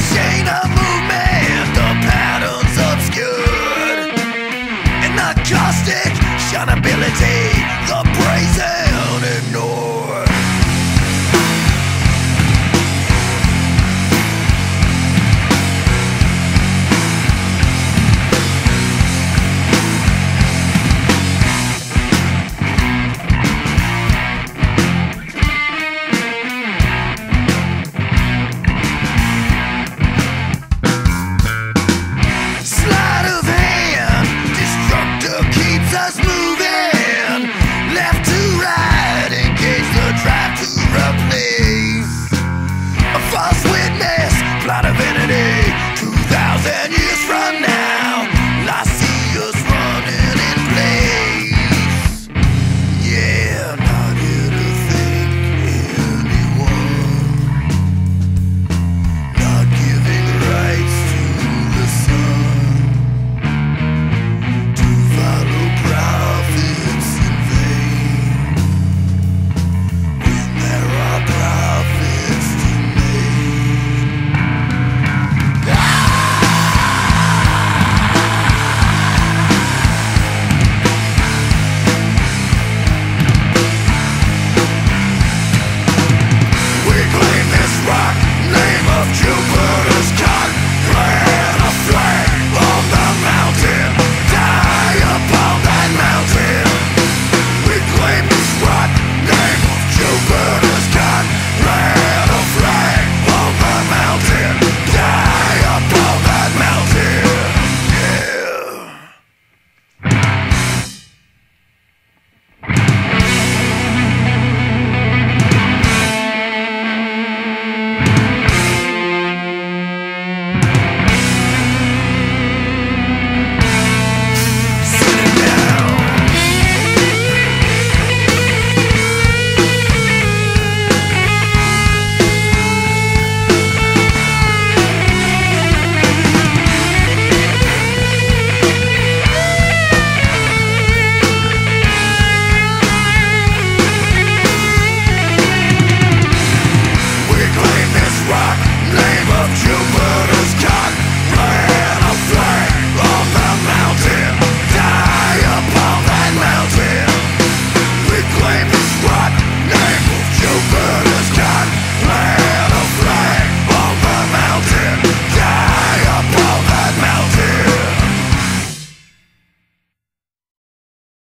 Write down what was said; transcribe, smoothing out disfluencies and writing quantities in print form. machine of